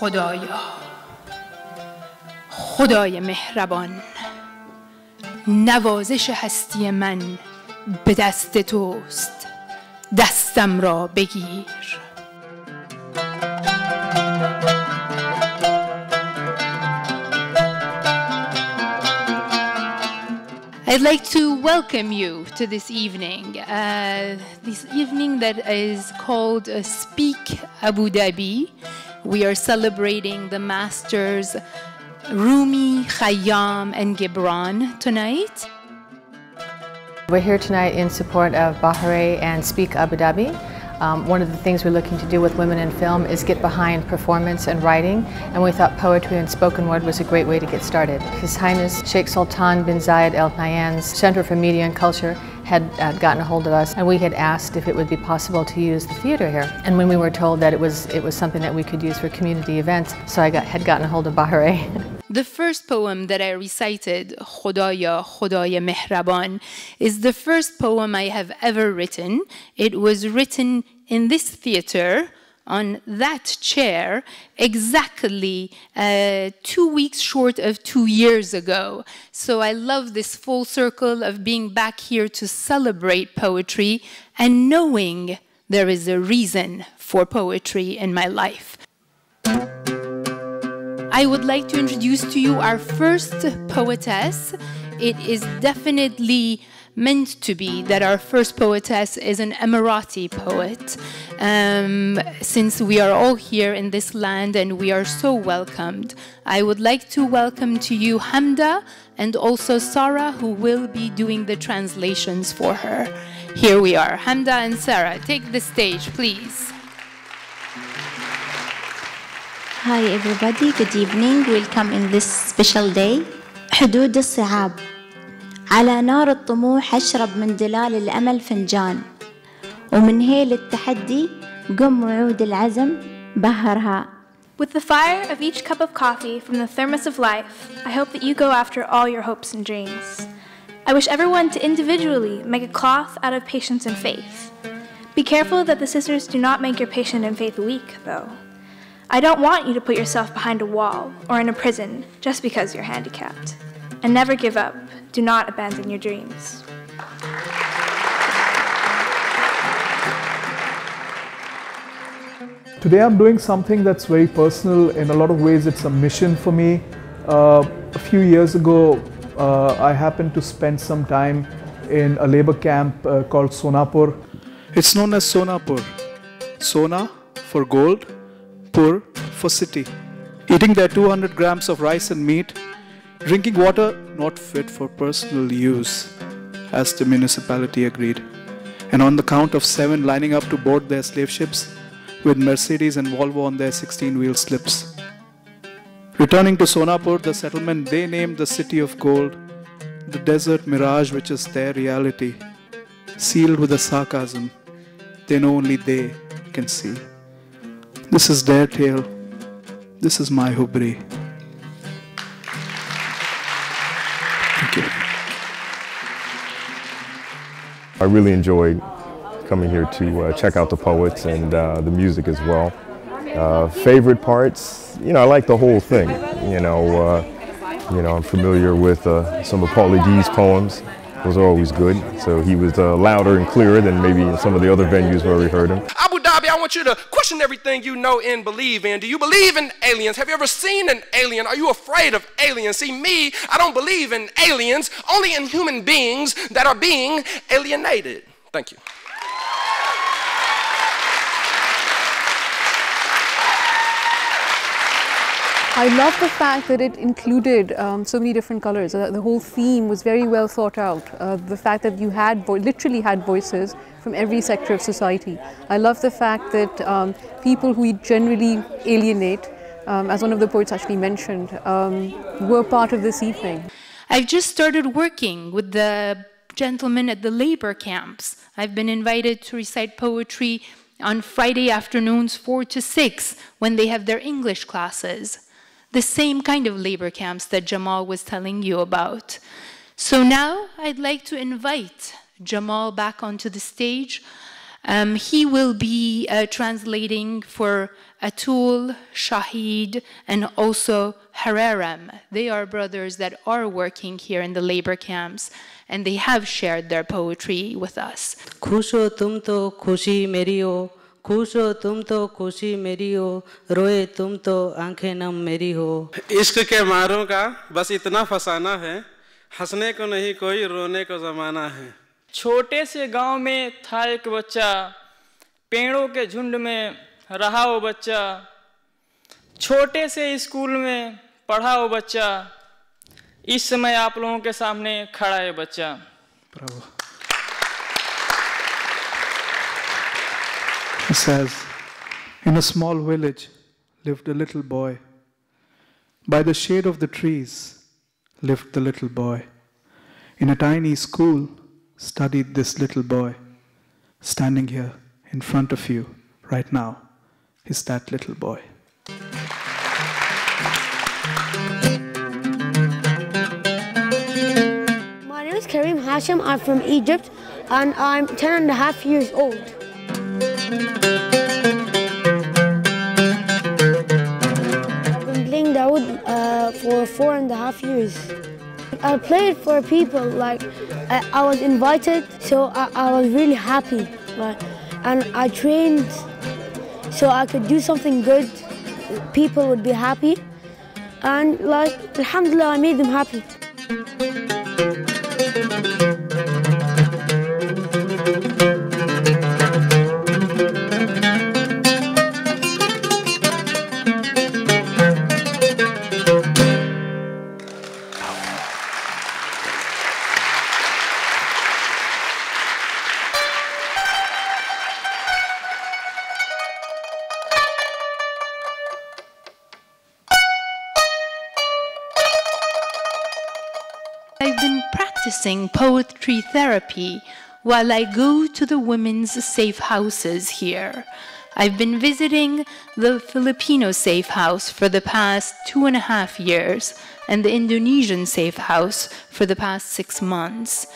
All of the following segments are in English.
خدایا، خدای مهربان، نوازش هستی من به دست توست، دستم را بگیر. I'd like to welcome you to this evening that is called Speak Abu Dhabi. We are celebrating the masters Rumi, Khayyam, and Gibran tonight. We're here tonight in support of Bahareh and Speak Abu Dhabi. One of the things we're looking to do with Women in Film is get behind performance and writing, and we thought poetry and spoken word was a great way to get started. His Highness Sheikh Sultan bin Zayed Al Nahyan's Center for Media and Culture had gotten a hold of us, and we had asked if it would be possible to use the theater here. And when we were told that it was something that we could use for community events, so I had gotten a hold of Bahareh. The first poem that I recited, Khudaya, Khudaya Mihraban, is the first poem I have ever written. It was written in this theater, on that chair, exactly 2 weeks short of 2 years ago. So I love this full circle of being back here to celebrate poetry and knowing there is a reason for poetry in my life. I would like to introduce to you our first poetess. It is definitely meant to be that our first poetess is an Emirati poet, since we are all here in this land and we are so welcomed. I would like to welcome to you Hamda and also Sarah, who will be doing the translations for her. Here we are, Hamda and Sarah, take the stage, please. Hi everybody, good evening. Welcome in this special day. حدود الصعاب على نار الطموح أشرب من دلال الأمل فنجان ومن هيل التحدي قم وعود العزم بهرها. With the fire of each cup of coffee from the thermos of life, I hope that you go after all your hopes and dreams. I wish everyone to individually make a cloth out of patience and faith. Be careful that the scissors do not make your patience and faith weak, though. I don't want you to put yourself behind a wall or in a prison just because you're handicapped. And never give up. Do not abandon your dreams. Today I'm doing something that's very personal. In a lot of ways it's a mission for me. A few years ago I happened to spend some time in a labor camp called Sonapur. It's known as Sonapur. Sona for gold, Pur for city. Eating their 200 grams of rice and meat, drinking water not fit for personal use, as the municipality agreed. And on the count of 7 lining up to board their slave ships with Mercedes and Volvo on their 16-wheel slips. Returning to Sonapur, the settlement they named the City of Gold, the desert mirage which is their reality, sealed with a sarcasm they know only they can see. This is their tale. This is my hubri. I really enjoyed coming here to check out the poets and the music as well. Favorite parts, you know, I like the whole thing. I'm familiar with some of Pauly D's poems. Those are always good. So he was louder and clearer than maybe in some of the other venues where we heard him. Abu Dhabi, I want you to question everything you know and believe in. Do you believe in aliens? Have you ever seen an alien? Are you afraid of aliens? See, me, I don't believe in aliens, only in human beings that are being alienated. Thank you. I love the fact that it included so many different colors. The whole theme was very well thought out. The fact that you had literally had voices from every sector of society. I love the fact that people who we generally alienate, as one of the poets actually mentioned, were part of this evening. I've just started working with the gentlemen at the labor camps. I've been invited to recite poetry on Friday afternoons 4 to 6 when they have their English classes. The same kind of labor camps that Jamal was telling you about. So now I'd like to invite Jamal back onto the stage. He will be translating for Atul, Shahid, and also Hararam. They are brothers that are working here in the labor camps, and they have shared their poetry with us. Khusho tum to khushi meri ho, khusho tum to khushi meri ho, roye tum to aankhein nam meri ho. Ishq ke maaron ka bas itna fasana hai, hasne ko nahi koi, rone ko zamana hai. छोटे से गांव में था एक बच्चा पेड़ों के झुंड में रहा वो बच्चा छोटे से स्कूल में पढ़ा वो बच्चा इस समय आप लोगों के सामने खड़ा है बच्चा bravo It says in a small village lived a little boy by the shade of the trees lived the little boy in a tiny school studied this little boy standing here in front of you right now is that little boy. My name is Karim Hashem, I'm from Egypt and I'm 10.5 years old. I've been playing Daoud for 4.5 years. I played for people, like, I was invited, so I was really happy. Like, and I trained so I could do something good, people would be happy. And, like, alhamdulillah, I made them happy. Poetry therapy while I go to the women's safe houses here. I've been visiting the Filipino safe house for the past 2.5 years and the Indonesian safe house for the past 6 months.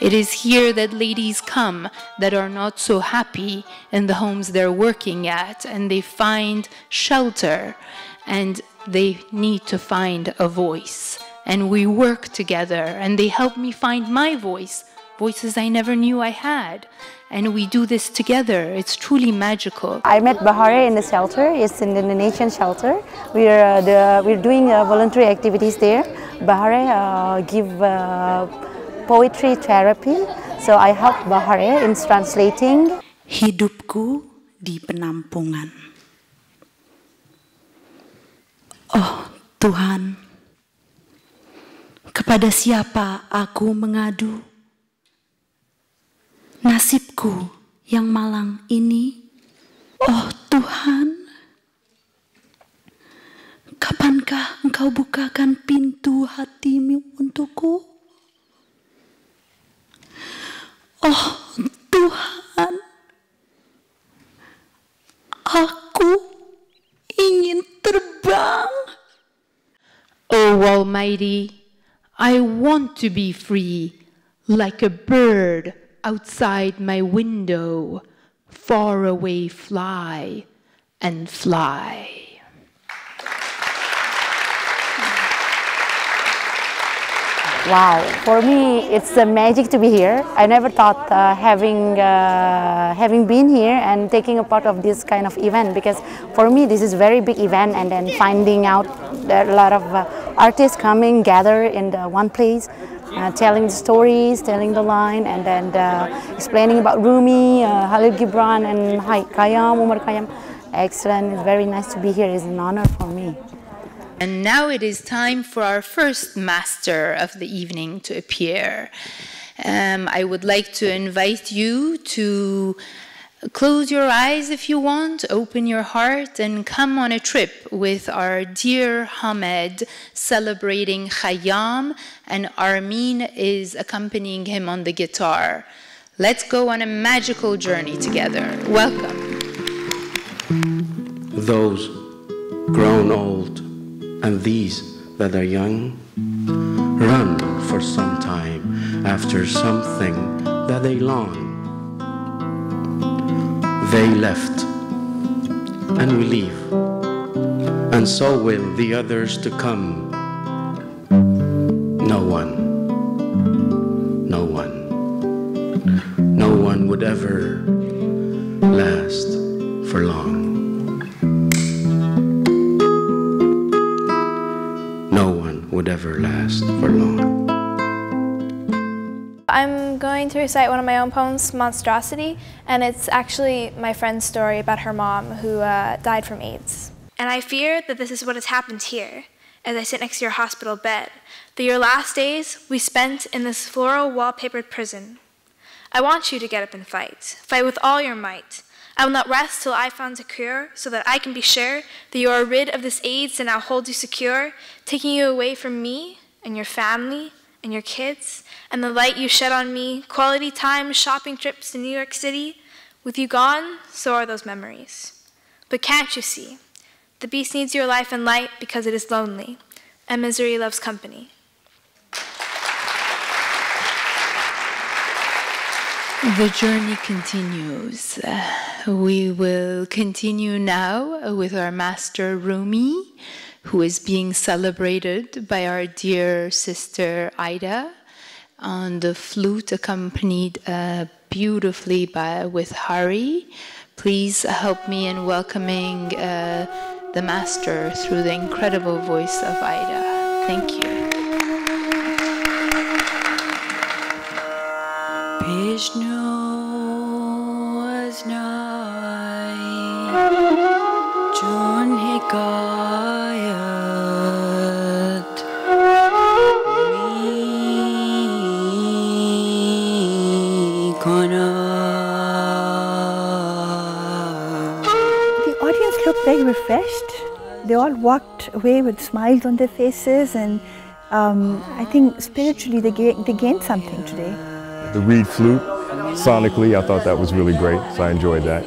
It is here that ladies come that are not so happy in the homes they're working at and they find shelter and they need to find a voice. And we work together, and they help me find my voice, voices I never knew I had. And we do this together. It's truly magical. I met Bahareh in the shelter. It's an Indonesian shelter. We're doing voluntary activities there. Bahareh give poetry therapy, so I help Bahareh in translating. Hidupku di penampungan. Oh, Tuhan. Kepada siapa aku mengadu? Nasibku yang malang ini, oh Tuhan, kapankah Engkau bukakan pintu hatimu untukku? Oh Tuhan, aku ingin terbang. Oh Almighty. I want to be free, like a bird outside my window, far away fly and fly. Wow, for me it's a magic to be here. I never thought having been here and taking a part of this kind of event because for me this is a very big event and then finding out there are a lot of artists coming gather in the one place telling the stories, telling the line and then explaining about Rumi, Khalil Gibran and Omar Khayyam. Excellent, it's very nice to be here, it's an honor for me. And now it is time for our first master of the evening to appear. I would like to invite you to Close your eyes if you want, open your heart, and come on a trip with our dear Hamed, celebrating Khayyam, and Armin is accompanying him on the guitar. Let's go on a magical journey together. Welcome. Those grown old and these that are young run for some time after something that they long. They left, and we leave, and so will the others to come. No one would ever last for long. No one would ever last for long. I'm going to recite one of my own poems, Monstrosity, and it's actually my friend's story about her mom who died from AIDS. And I fear that this is what has happened here, as I sit next to your hospital bed, that your last days we spent in this floral wallpapered prison. I want you to get up and fight, fight with all your might. I will not rest till I found a cure, so that I can be sure that you are rid of this AIDS and I'll hold you secure, taking you away from me and your family and your kids, and the light you shed on me, quality time, shopping trips to New York City. With you gone, so are those memories. But can't you see? The beast needs your life and light because it is lonely, and misery loves company. The journey continues. We will continue now with our master Rumi, who is being celebrated by our dear sister Ida on the flute, accompanied beautifully with Hari. Please help me in welcoming the master through the incredible voice of Ida. Thank you. Very refreshed. They all walked away with smiles on their faces, and I think spiritually they gained something today. The reed flute, sonically, I thought that was really great, so I enjoyed that.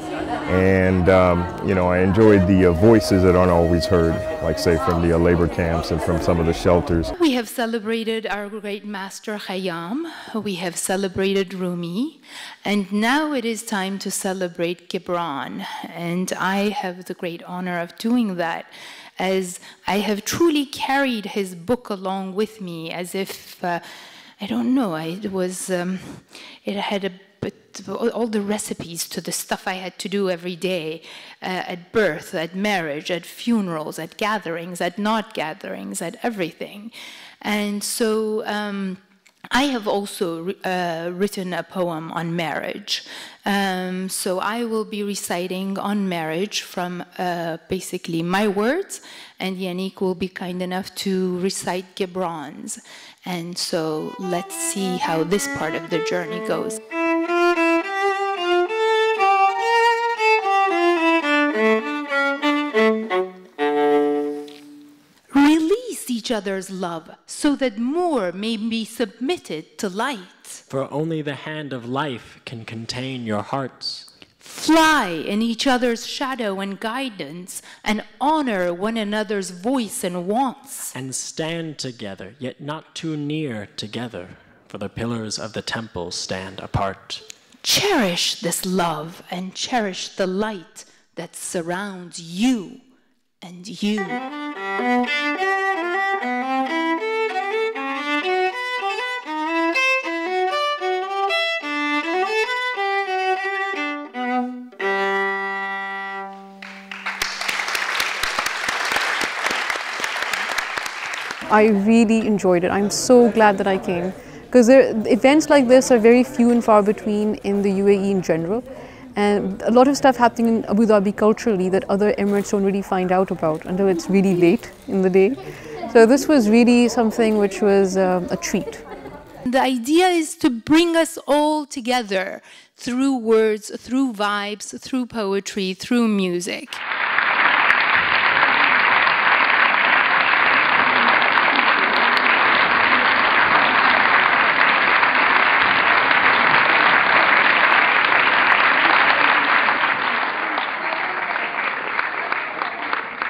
And you know, I enjoyed the voices that aren't always heard, like say from the labor camps and from some of the shelters. We have celebrated our great master Khayyam, we have celebrated Rumi, and now it is time to celebrate Gibran. And I have the great honor of doing that, as I have truly carried his book along with me, as if, I don't know, it had a but all the recipes to the stuff I had to do every day, at birth, at marriage, at funerals, at gatherings, at not gatherings, at everything. And so I have also written a poem on marriage. So I will be reciting on marriage from basically my words, and Yannick will be kind enough to recite Gibran's. And so let's see how this part of the journey goes. Other's love, so that more may be submitted to light. For only the hand of life can contain your hearts. Fly in each other's shadow and guidance, and honor one another's voice and wants. And stand together, yet not too near together, for the pillars of the temple stand apart. Cherish this love, and cherish the light that surrounds you and you. I really enjoyed it. I'm so glad that I came, because events like this are very few and far between in the UAE in general, and a lot of stuff happening in Abu Dhabi culturally that other Emirates don't really find out about until it's really late in the day. So this was really something which was a treat. The idea is to bring us all together through words, through vibes, through poetry, through music.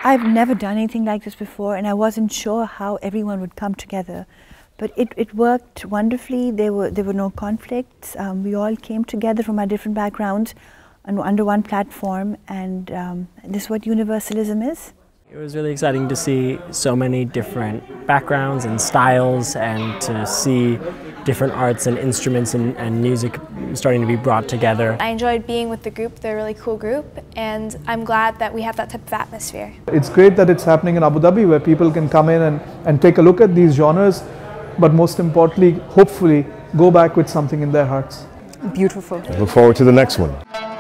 I've never done anything like this before, and I wasn't sure how everyone would come together. But it worked wonderfully. There were no conflicts. We all came together from our different backgrounds and under one platform, and this is what universalism is. It was really exciting to see so many different backgrounds and styles, and to see different arts and instruments and music starting to be brought together. I enjoyed being with the group. They're a really cool group, and I'm glad that we have that type of atmosphere. It's great that it's happening in Abu Dhabi, where people can come in and take a look at these genres, but most importantly, hopefully, go back with something in their hearts. Beautiful. I look forward to the next one.